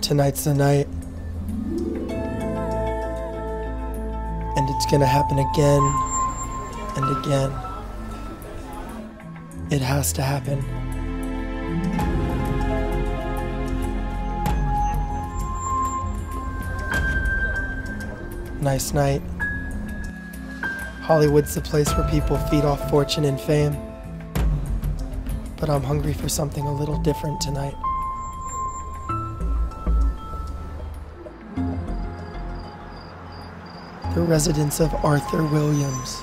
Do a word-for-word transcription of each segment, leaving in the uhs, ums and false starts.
Tonight's the night. And it's gonna happen again and again. It has to happen. Nice night. Hollywood's the place where people feed off fortune and fame. But I'm hungry for something a little different tonight. The residence of Arthur Williams,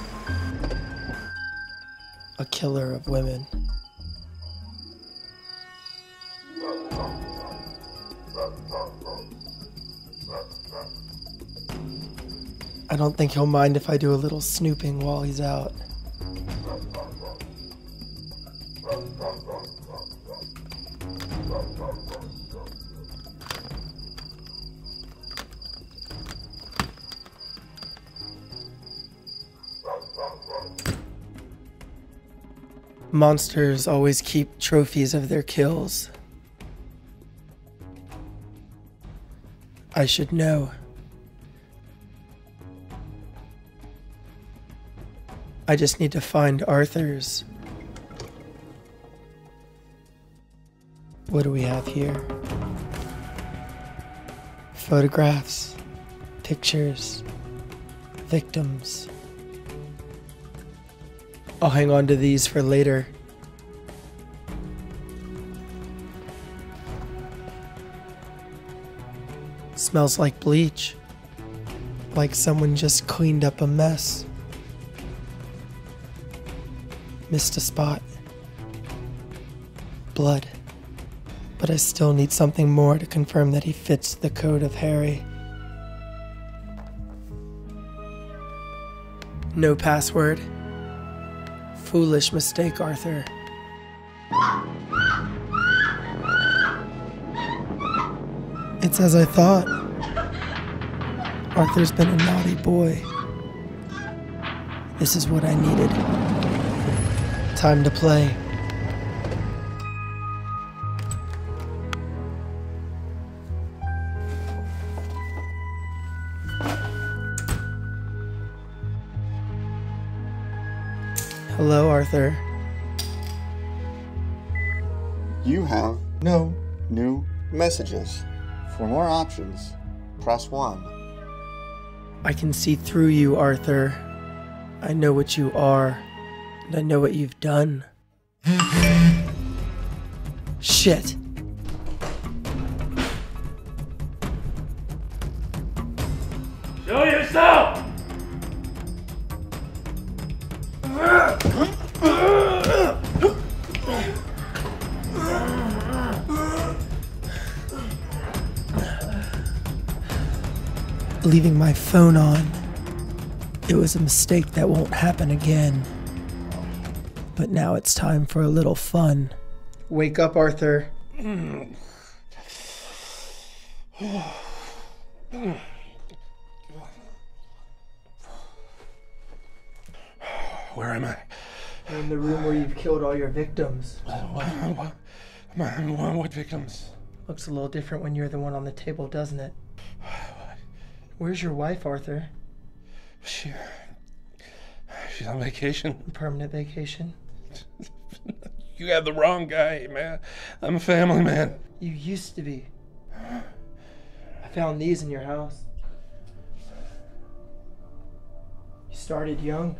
a killer of women. I don't think he'll mind if I do a little snooping while he's out. Monsters always keep trophies of their kills. I should know. I just need to find Arthur's. What do we have here? Photographs, pictures, victims. I'll hang on to these for later. Smells like bleach. Like someone just cleaned up a mess. Missed a spot. Blood. But I still need something more to confirm that he fits the code of Harry. No password. Foolish mistake, Arthur. It's as I thought. Arthur's been a naughty boy. This is what I needed. Time to play. Hello, Arthur. You have no new messages. For more options, press one. I can see through you, Arthur. I know what you are, and I know what you've done. Shit. Show yourself! Leaving my phone on. It was a mistake that won't happen again. But now it's time for a little fun. Wake up, Arthur. Where am I? You're in the room where you've killed all your victims. What, what, what, what victims? Looks a little different when you're the one on the table, doesn't it? What? Where's your wife, Arthur? She, she's on vacation. Permanent vacation? You have the wrong guy, man. I'm a family man. You used to be. I found these in your house. You started young.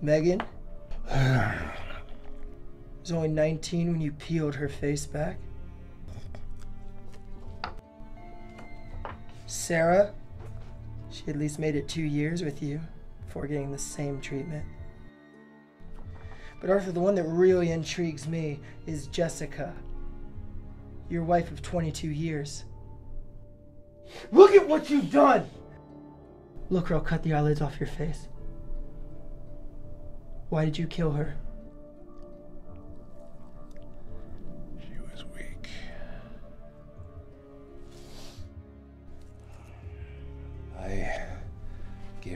Megan was only nineteen when you peeled her face back. Sarah, she at least made it two years with you before getting the same treatment. But Arthur, the one that really intrigues me is Jessica, your wife of twenty-two years. Look at what you've done! Look, or I'll cut the eyelids off your face. Why did you kill her? She was weak.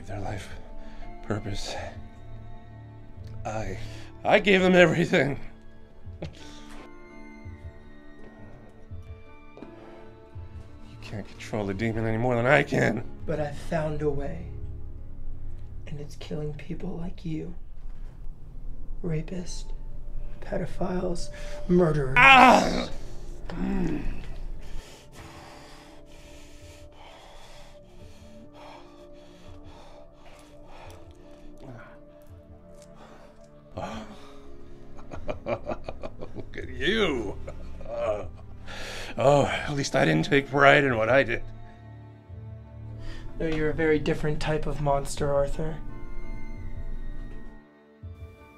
gave their life purpose. I, I gave them everything. You can't control the demon any more than I can. But I found a way. And it's killing people like you. Rapists, pedophiles, murderers. Ah! Mm. Oh. Look at you. Uh, oh, at least I didn't take pride in what I did. No, you're a very different type of monster, Arthur.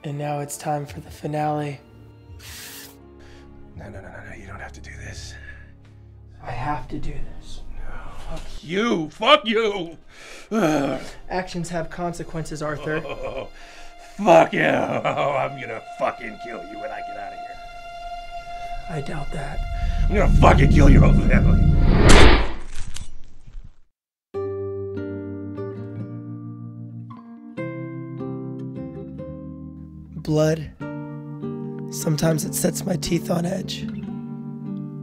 And now it's time for the finale. No, no, no, no, no, you don't have to do this. I have to do this. No. Fuck you! Fuck you! Ugh. Actions have consequences, Arthur. Oh. Fuck you! Oh, I'm gonna fucking kill you when I get out of here. I doubt that. I'm gonna fucking kill your whole family. Blood. Sometimes it sets my teeth on edge.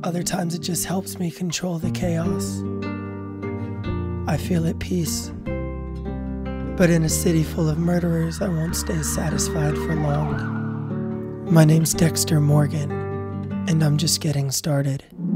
Other times it just helps me control the chaos. I feel at peace. But in a city full of murderers, I won't stay satisfied for long. My name's Dexter Morgan, and I'm just getting started.